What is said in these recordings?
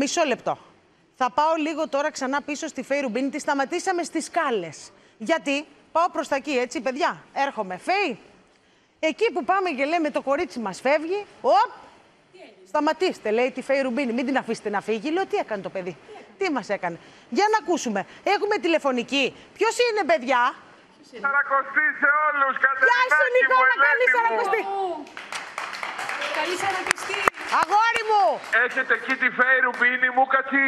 Μισό λεπτό. Θα πάω λίγο τώρα ξανά πίσω στη Φέη Ρουμπίνη. Τη σταματήσαμε στις σκάλες. Γιατί πάω προς τα εκεί, έτσι, παιδιά. Έρχομαι. Φέη, εκεί που πάμε και λέμε το κορίτσι μας φεύγει, οπ, σταματήστε, λέει τη Φέη Ρουμπίνη. Μην την αφήσετε να φύγει. Λέω, τι έκανε το παιδί. Τι μας έκανε. Για να ακούσουμε. Έχουμε τηλεφωνική. Ποιος είναι, παιδιά. Σαρακοστή σε όλους. Γεια σου, Νικόλα, καλή Σαρακοστή. Καλή Σαρακοστή. Αγόρι μου. Έχετε εκεί τη Φέη Ρουμπίνη, μου κάτσε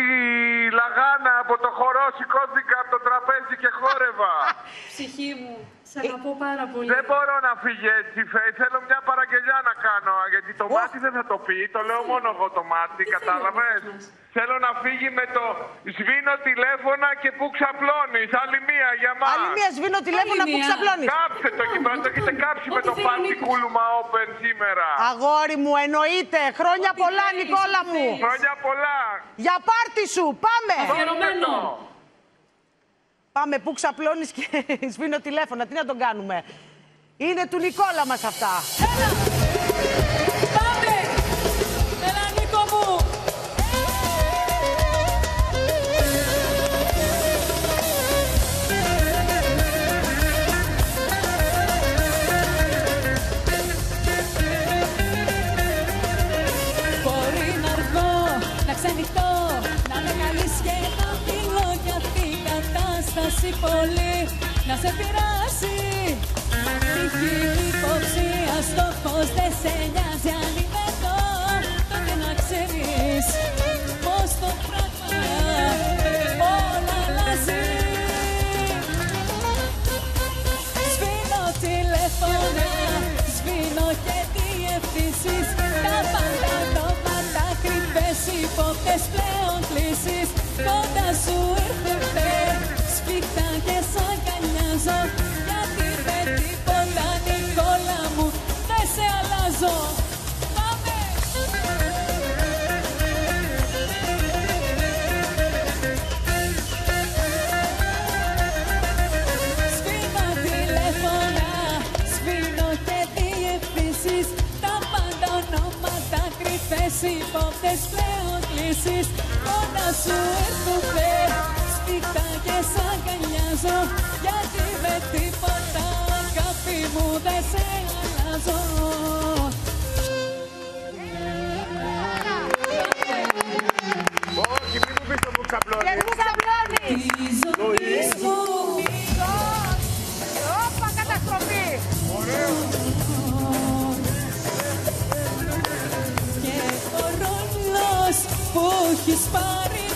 λαγάνα από το χορό, σηκώθηκα από το τραπέζι και χόρευα. Ψυχή μου, σ' αγαπώ πάρα πολύ. Δεν μπορώ να φύγει έτσι, Φέη, θέλω μια παραγγελιά να κάνω, γιατί το μάτι δεν θα το πει, το λέω μόνο εγώ το μάτι, κατάλαβες. Θέλω να φύγει με το σβήνω τηλέφωνα και που ξαπλώνεις, άλλη μία για μας. Άλλη μία σβήνω τηλέφωνα που ξαπλώνεις. Κάψε το εκεί πέρα, το έχετε κάψει με το πάρτι κούλουμα open σήμερα. Αγόρι μου, εννοείται. Χρόνια πολλά, Νικόλα μου. Χρόνια πολλά. Για πάρτι σου, πάμε. Αφιερωμένο. Πάμε που ξαπλώνεις και σβήνω τηλέφωνα, τι να τον κάνουμε. Είναι του Νικόλα μας αυτά. Έλα. Πάμε. Έλα, Νίκο μου. Πολύ, να σε πειράσει. Τύχη υποψία, στόχος δεν σε νοιάζει. Αν είμαι εδώ, τότε να ξέρεις πως το πράγμα όλα αλλάζει. Σβήνω τηλέφωνα, σβήνω και διευθύνσεις. Τα πάντα ντόματα κρυφές, υπόπτες πλέον κλείσεις. Κοντά σου ήρθατε σφίχτα και σ' αγκαλιάζω, γιατί με τίποτα, Νικόλα μου, δεν σε αλλάζω. Πάμε! Σβήνω τηλέφωνα, σβήνω και διευθύνσεις. Τα πάντα ονόματα κρυφές, υπόπτες πλέον κλείσεις. Κοντά σου έρχομαι σφίχτα και σ' αγκαλιάζω, γιατί με τίποτα αγάπη μου δεν σε αλλάζω. Όχι, μην μου πεις το μου ξαπλώνεις. Και μου ξαπλώνεις. Η ζωή μου μισός. Όπα, καταστροφή. Ωραίο. Και ο ρόλος που έχεις πάρει